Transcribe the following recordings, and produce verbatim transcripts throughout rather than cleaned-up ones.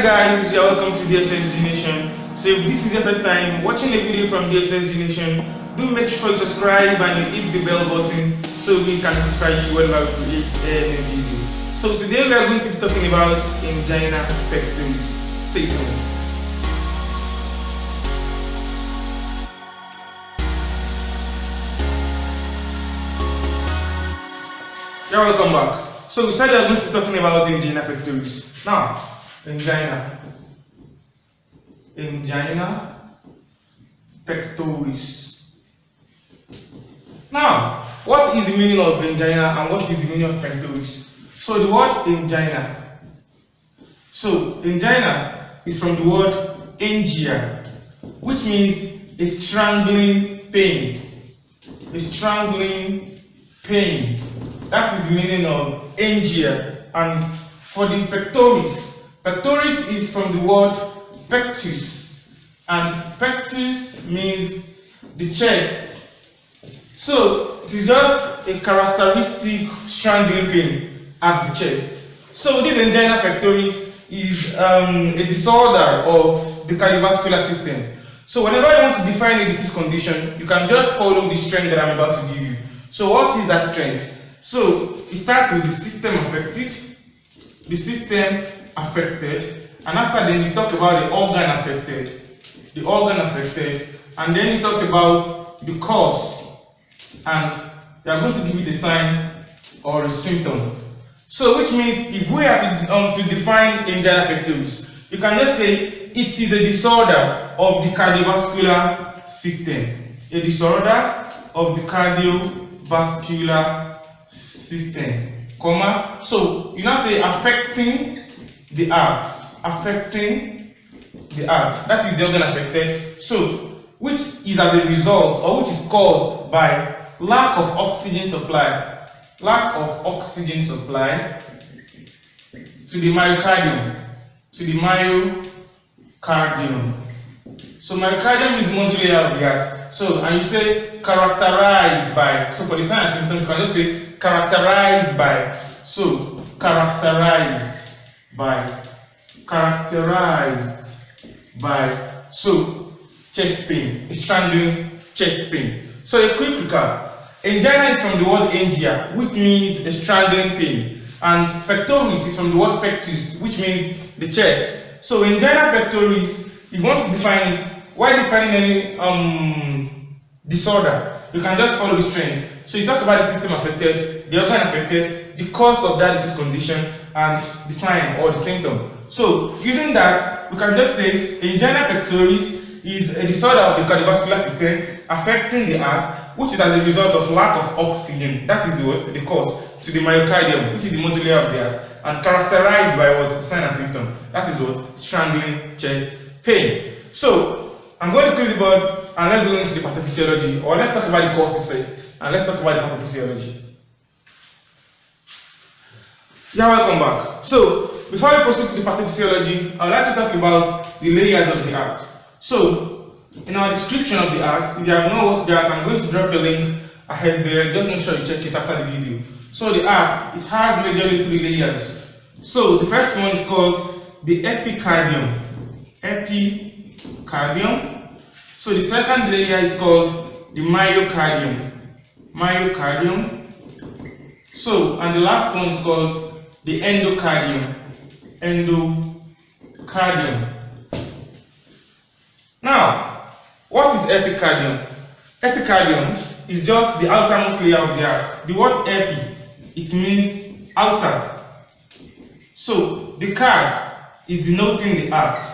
Hi guys, you are welcome to D S S G Nation. So if this is your first time watching a video from D S S G Nation, do make sure you subscribe and you hit the bell button so we can notify you whenever we create a new video. So today we are going to be talking about angina pectoris. Stay tuned. You're welcome back. So we said we are going to be talking about angina pectoris. Now, angina. Angina pectoris. Now, what is the meaning of angina and what is the meaning of pectoris? So the word angina. So angina is from the word angia, which means a strangling pain. A strangling pain. That is the meaning of angia. And for the pectoris, pectoris is from the word pectus, and pectus means the chest. So it is just a characteristic strangling pain at the chest. So this angina pectoris is um, a disorder of the cardiovascular system. So whenever you want to define a disease condition, you can just follow this trend that I'm about to give you. So what is that trend? So it starts with the system affected, the system affected, and after then you talk about the organ affected, the organ affected, and then you talk about the cause, and they are going to give it a sign or a symptom. So which means if we are to, um, to define angina pectoris, you can just say it is a disorder of the cardiovascular system, a disorder of the cardiovascular system, comma. So you now say affecting the heart, affecting the heart. That is the organ affected. So which is as a result or which is caused by lack of oxygen supply, lack of oxygen supply to the myocardium, to the myocardium. So myocardium is the muscle layer of the heart. So and you say characterized by. So for the signs and symptoms, you can just say characterized by. So characterized by, characterized by. So chest pain, strangling chest pain. So a quick recap: angina is from the word angia, which means a strangling pain, and pectoris is from the word pectus, which means the chest. So angina pectoris, if you want to define it, why define any um disorder? You can just follow this trend. So you talk about the system affected, the organ affected, the cause of that disease condition, and the sign or the symptom. So using that, we can just say angina pectoris is a disorder of the cardiovascular system affecting the heart, which is as a result of lack of oxygen. That is what the cause to the myocardium, which is the muscle layer of the heart, and characterized by what sign and symptom. That is what strangling chest pain. So I'm going to clear the board and let's go into the pathophysiology, or let's talk about the causes first. And let's talk about the pathophysiology. Yeah, welcome back. So, before we proceed to the pathophysiology, I would like to talk about the layers of the heart. So, in our description of the heart, if you have not worked the heart, I'm going to drop a link ahead there. Just make sure you check it after the video. So, the heart, it has majorly three layers. So, the first one is called the epicardium. Epicardium. So, the second layer is called the myocardium. Myocardium. So, and the last one is called the endocardium. Endocardium. Now, what is epicardium? Epicardium is just the outermost layer of the heart. The word epi, it means outer. So, the card is denoting the heart.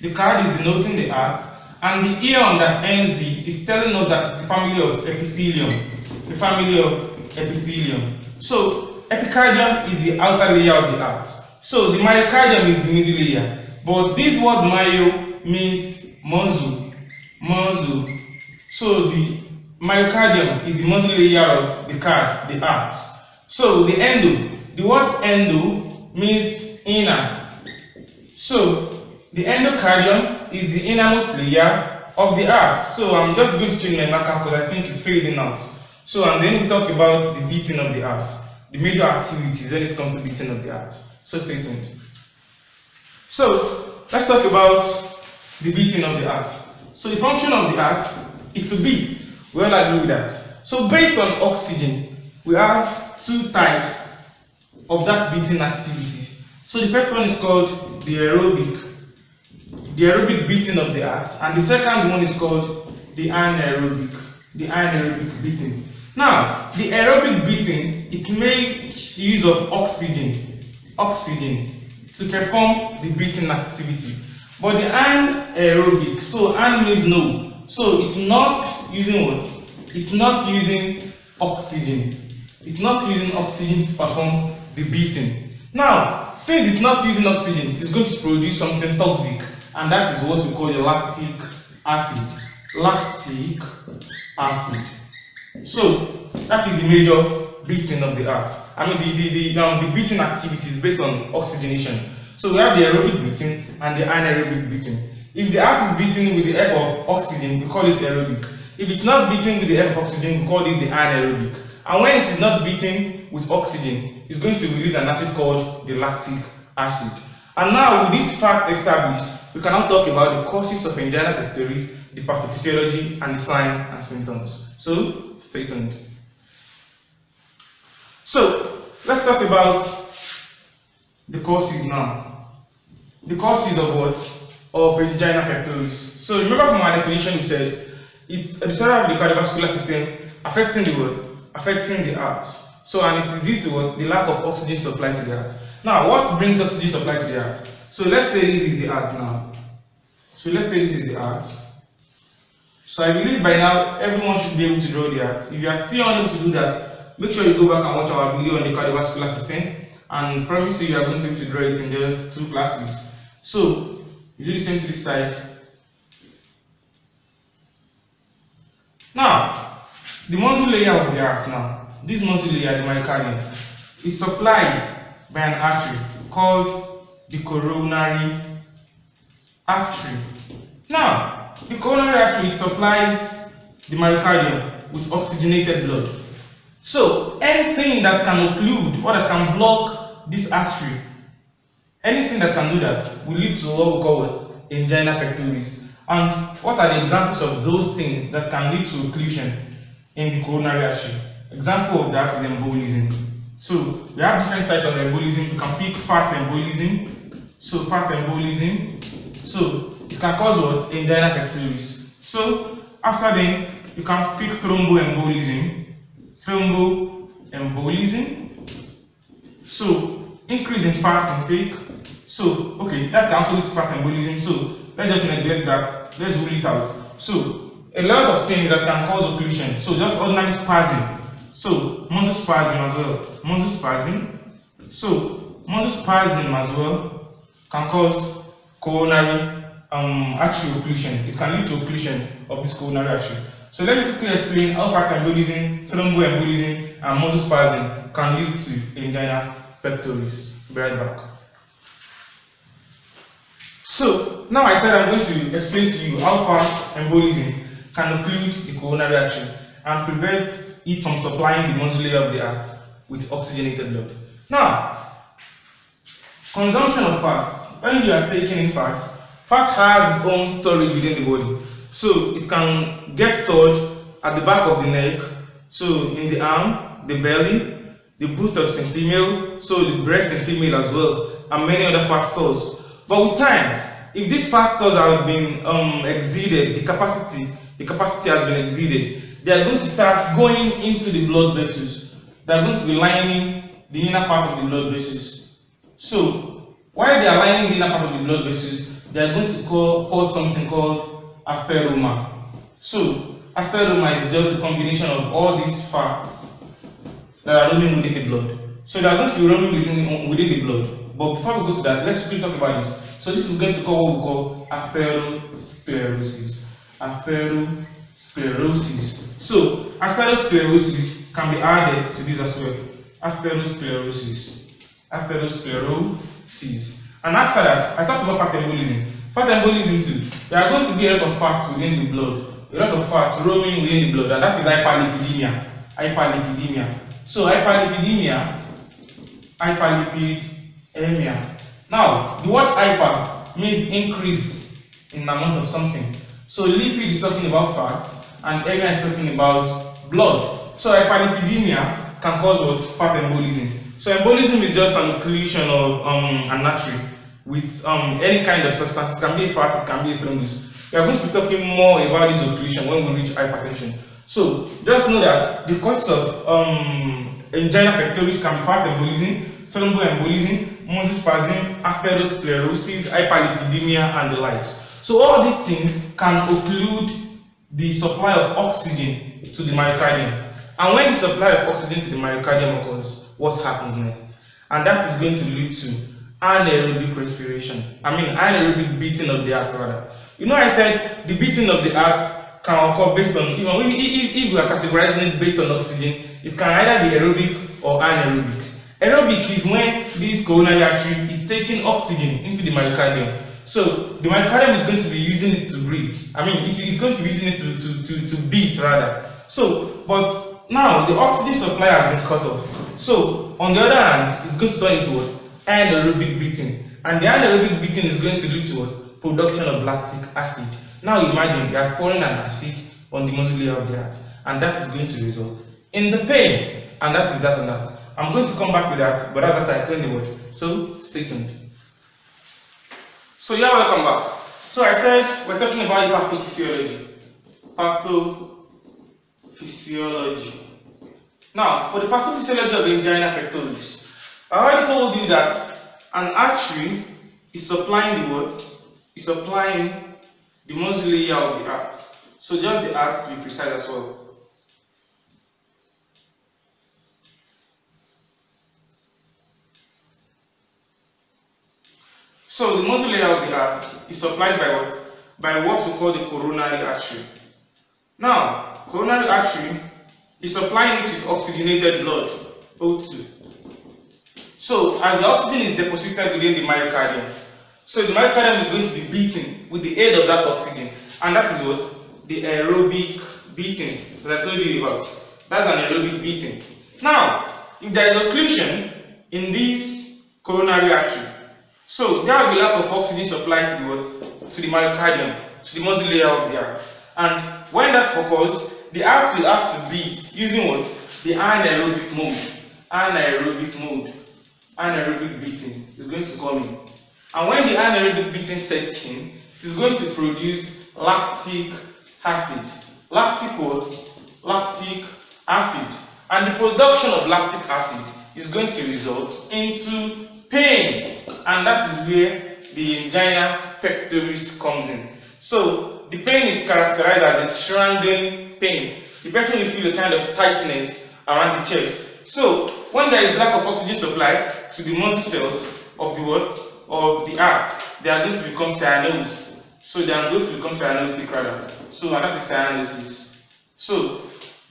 The card is denoting the heart. And the ion that ends it is telling us that it's the family of epithelium. The family of epithelium. So, epicardium is the outer layer of the heart. So, the myocardium is the middle layer. But this word myo means muscle. Muscle. So, the myocardium is the muscle layer of the card, the heart. So, the endo. The word endo means inner. So, the endocardium is the innermost layer of the heart. So I'm just going to change my marker because I think it's fading out. So, and then we talk about the beating of the heart, the major activities when it comes to beating of the heart. So stay tuned. So let's talk about the beating of the heart. So the function of the heart is to beat. We all agree with that. So based on oxygen, we have two types of that beating activity. So the first one is called the aerobic, the aerobic beating of the heart, and the second one is called the anaerobic, the anaerobic beating. Now, the aerobic beating, it makes use of oxygen, oxygen to perform the beating activity. But the anaerobic, so an means no. So it's not using what? It's not using oxygen. It's not using oxygen to perform the beating. Now, since it's not using oxygen, it's going to produce something toxic, and that is what we call the lactic acid. Lactic acid. So that is the major beating of the heart. I mean, the, the, the, um, the beating activity is based on oxygenation. So we have the aerobic beating and the anaerobic beating. If the heart is beating with the help of oxygen, we call it aerobic. If it's not beating with the help of oxygen, we call it the anaerobic. And when it is not beating with oxygen, it's going to release an acid called the lactic acid. And now, with this fact established, we can now talk about the causes of angina pectoris, the pathophysiology, and the sign and symptoms. So, stay tuned. So, let's talk about the causes now. The causes of what? Of angina pectoris. So, remember from my definition, we said it's a disorder of the cardiovascular system affecting the what? Affecting the heart. So, and it is due to what? The lack of oxygen supply to the heart. Now, what brings oxygen supply to the heart? So let's say this is the heart now. So let's say this is the heart. So I believe by now everyone should be able to draw the heart. If you are still unable to do that, make sure you go back and watch our video on the cardiovascular system, and promise you you are going to be able to draw it in just two classes. So you do the same to this side. Now, the muscle layer of the heart now, this muscle layer, the myocardium, is supplied by an artery called the coronary artery. Now, the coronary artery supplies the myocardium with oxygenated blood. So, anything that can occlude or that can block this artery, anything that can do that will lead to what we call what? Angina pectoris. And what are the examples of those things that can lead to occlusion in the coronary artery? Example of that is embolism. So, we have different types of embolism. You can pick fat embolism. So, fat embolism. So, it can cause what? Angina pectoris. So, after then, you can pick thromboembolism. Thromboembolism. So, increase in fat intake. So, okay, that can also lead to fat embolism. So, let's just neglect that. Let's rule it out. So, a lot of things that can cause occlusion. So, just ordinary spasm. So, muscle spasm as well. Muscle spasm. So, muscle spasm as well can cause coronary um, artery occlusion. It can lead to occlusion of this coronary artery. So, let me quickly explain how fat embolism, thromboembolism, and muscle spasm can lead to angina pectoris. Be right back. So, now I said I'm going to explain to you how fat embolism can occlude the coronary artery and prevent it from supplying the muscle layer of the heart with oxygenated blood. Now, consumption of fat. When you are taking in fat, fat has its own storage within the body. So it can get stored at the back of the neck, so in the arm, the belly, the buttocks in female, so the breast in female as well, and many other fat stores. But with time, if these fat stores have been um, exceeded, the capacity, the capacity has been exceeded, they are going to start going into the blood vessels. They are going to be lining the inner part of the blood vessels. So, while they are lining the inner part of the blood vessels, they are going to call, cause something called atheroma. So, atheroma is just a combination of all these fats that are running within the blood. So, they are going to be running within, within the blood. But before we go to that, let's quickly talk about this. So, this is going to call what we call atherosclerosis. Atherosclerosis. Sclerosis. So, atherosclerosis can be added to this as well. Atherosclerosis. Atherosclerosis. And after that, I talked about fat embolism. Fat embolism too. There are going to be a lot of fat within the blood. A lot of fat roaming within the blood. And that is hyperlipidemia. Hyperlipidemia. So, hyperlipidemia. Hyperlipidemia. Now, the word hyper means increase in amount of something. So lipid is talking about fats and area is talking about blood. So hyperlipidemia can cause what? Fat embolism. So embolism is just an occlusion of um, an artery with um, any kind of substance. It can be a fat, it can be a stenosis. We are going to be talking more about this occlusion when we reach hypertension. So just know that the cause of um, angina pectoris can be fat embolism, thromboembolism, myocardium, atherosclerosis, hyperlipidemia, and the likes. So all these things can occlude the supply of oxygen to the myocardium. And when the supply of oxygen to the myocardium occurs, what happens next? And that is going to lead to anaerobic respiration. I mean, anaerobic beating of the heart, rather. You know, I said the beating of the heart can occur based on, you know, if, if, if we are categorizing it based on oxygen, it can either be aerobic or anaerobic. Aerobic is when this coronary artery is taking oxygen into the myocardium. So the myocardium is going to be using it to breathe. I mean, it is going to be using it to, to, to, to beat, rather. So, but now the oxygen supply has been cut off. So, on the other hand, it's going to turn into what? Anaerobic beating. And the anaerobic beating is going to lead to what? Production of lactic acid. Now imagine, you are pouring an acid on the musculature of the heart. And that is going to result in the pain. And that is that and that. I'm going to come back with that, but that's after I turn the word. So stay tuned. So yeah, welcome back. So I said we're talking about pathophysiology. Pathophysiology. Now, for the pathophysiology of angina pectoris, I already told you that an artery is supplying the what? Is supplying the muscle layer of the heart. So just the heart to be precise as well. So the muscle layer of the heart is supplied by what? By what we call the coronary artery. Now, coronary artery is supplying it with oxygenated blood, O two. So, as the oxygen is deposited within the myocardium, so the myocardium is going to be beating with the aid of that oxygen. And that is what? The aerobic beating that I told you about. That's an aerobic beating. Now, if there is occlusion in this coronary artery, so there will be lack of oxygen supply to the what? To the myocardium, to the muscle layer of the heart. And when that occurs, the heart will have to beat using what? The anaerobic mode. Anaerobic mode. Anaerobic beating is going to come in. And when the anaerobic beating sets in, it is going to produce lactic acid. Lactic what? Lactic acid. And the production of lactic acid is going to result into pain. And that is where the angina pectoris comes in. So the pain is characterized as a strangling pain. The person will feel a kind of tightness around the chest. So when there is lack of oxygen supply to the muscle cells of the what? Of the heart, they are going to become cyanosis. So they are going to become cyanotic rather. So and that is cyanosis. So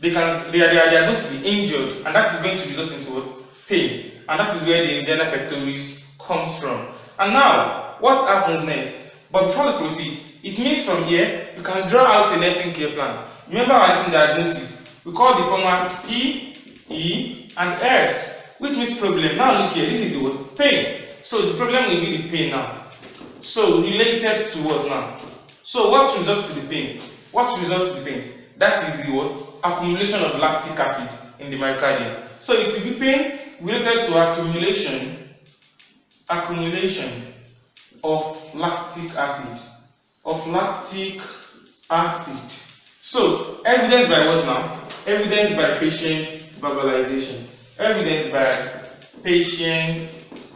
they can they are, they are they are going to be injured, and that is going to result into what? Pain. And that is where the angina pectoris comes from. And now, what happens next? But before we proceed, it means from here you can draw out a nursing care plan. Remember our nursing diagnosis. We call the format P, E, and S, which means problem. Now look here, this is the word pain. So the problem will be the pain now. So related to what now? So what results to the pain? What results to the pain? That is the what? Accumulation of lactic acid in the myocardium. So it will be pain related to accumulation. Accumulation of lactic acid of lactic acid. So evidence by what now? Evidence by patient verbalization. Evidence by patient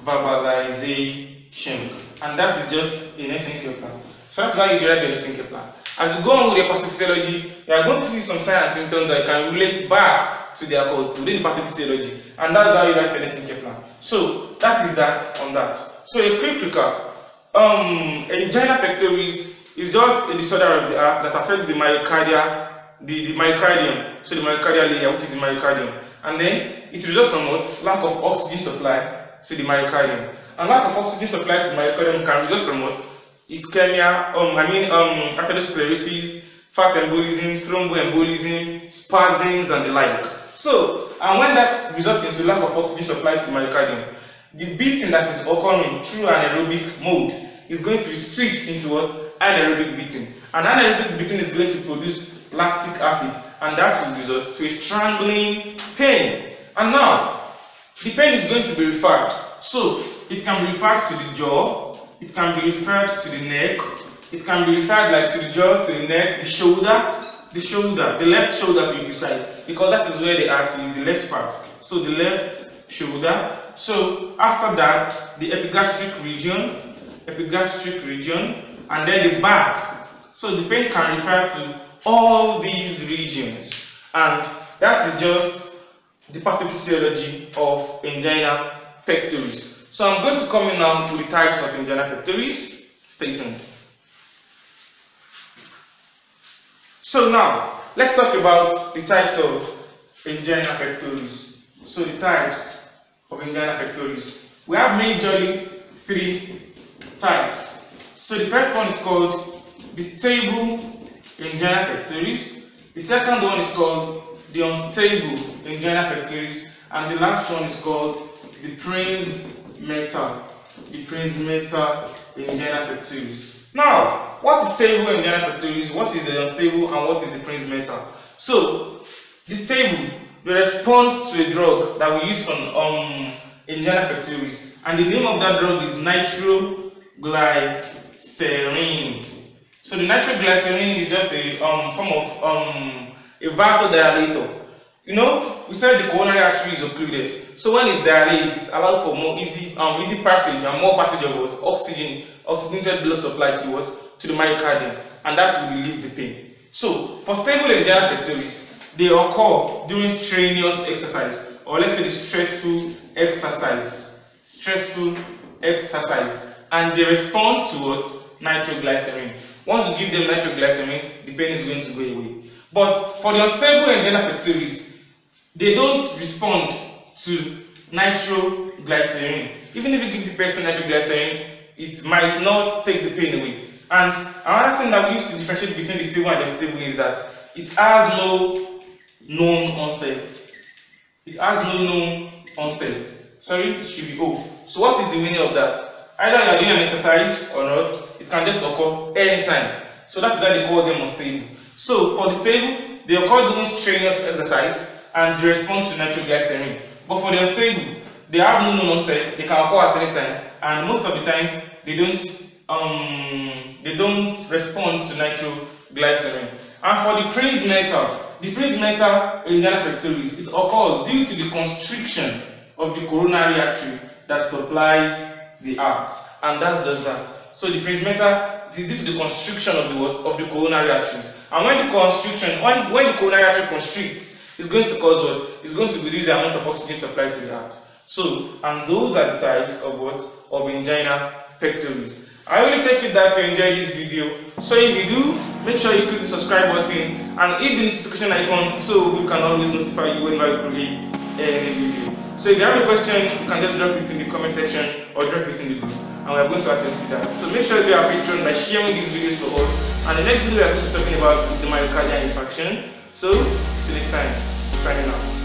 verbalization. And that is just a nursing care plan. So that's how you derive the nursing care plan. As you go on with your pathophysiology, you are going to see some signs and symptoms that can relate back to their cause within the pathophysiology, and that's how you write your nursing care plan. So that is that on that. So a quick recap. Um, angina pectoris is just a disorder of the heart that affects the myocardia, the, the myocardium, so the myocardial layer, which is the myocardium. And then it results from what? Lack of oxygen supply to the myocardium. And lack of oxygen supply to the myocardium can result from what? Ischemia, um, I mean um, atherosclerosis, fat embolism, thromboembolism, spasms, and the like. So, and when that results into lack of oxygen supply to the myocardium, The beating that is occurring through anaerobic mode is going to be switched into what? Anaerobic beating. And anaerobic beating is going to produce lactic acid, and that will result to a strangling pain. And now, the pain is going to be referred. So, it can be referred to the jaw, it can be referred to the neck, it can be referred like to the jaw, to the neck, the shoulder, the shoulder, the left shoulder to be precise, because that is where the artery is, the left part. So, the left shoulder. So, after that, the epigastric region, epigastric region, and then the back. So, the pain can refer to all these regions, and that is just the pathophysiology of angina pectoris. So, I'm going to come in now to the types of angina pectoris. Stay tuned. So, now let's talk about the types of angina pectoris. So, the types of angina pectoris, we have majorly three types. So, the first one is called the stable angina pectoris, the second one is called the unstable angina pectoris, and the last one is called the Prinzmetal, the Prinzmetal angina pectoris. Now, what is stable angina pectoris, what is the unstable, and what is the Prinzmetal? So, the stable, they respond to a drug that we use on um, angina pectoris, and the name of that drug is nitroglycerin. So the nitroglycerin is just a um, form of um, a vasodilator. You know, we said the coronary artery is occluded. So when it dilates, it allows for more easy, um, easy passage and more passage of what? Oxygen, oxygenated blood supply to what? To the myocardium, and that will relieve the pain. So for stable angina pectoris, they occur during strenuous exercise, or let's say the stressful exercise, stressful exercise, and they respond to what? Nitroglycerin. Once you give them nitroglycerin, the pain is going to go away. But for the unstable angina pectoris, they don't respond to nitroglycerin. Even if you give the person nitroglycerin, it might not take the pain away. And another thing that we used to differentiate between the stable and the unstable is that it has no known onset. It has no known onset. Sorry, it should be O. So what is the meaning of that? Either you are doing an exercise or not, it can just occur anytime. So that is why they call them unstable. So for the stable, they occur during strenuous exercise and they respond to nitroglycerin. But for the unstable, they have no known onset, they can occur at any time, and most of the times they don't um they don't respond to nitroglycerin. And for the Prinzmetal, the Prinzmetal angina pectoris, it occurs due to the constriction of the coronary artery that supplies the heart, and that's just that. So the Prinzmetal is due to the constriction of the what? Of the coronary arteries. And when the constriction, when, when the coronary artery constricts, it's going to cause what? It's going to reduce the amount of oxygen supplied to the heart. So, and those are the types of what? Of angina pectoris. I really thank you that you enjoyed this video. So if you do, make sure you click the subscribe button and hit the notification icon so we can always notify you when I create a video. So if you have a question, you can just drop it in the comment section or drop it in the group, and we are going to attend to that. So make sure you are patron by sharing these videos for us. And the next video we are going to be talking about is the myocardial infarction. So till next time, signing out.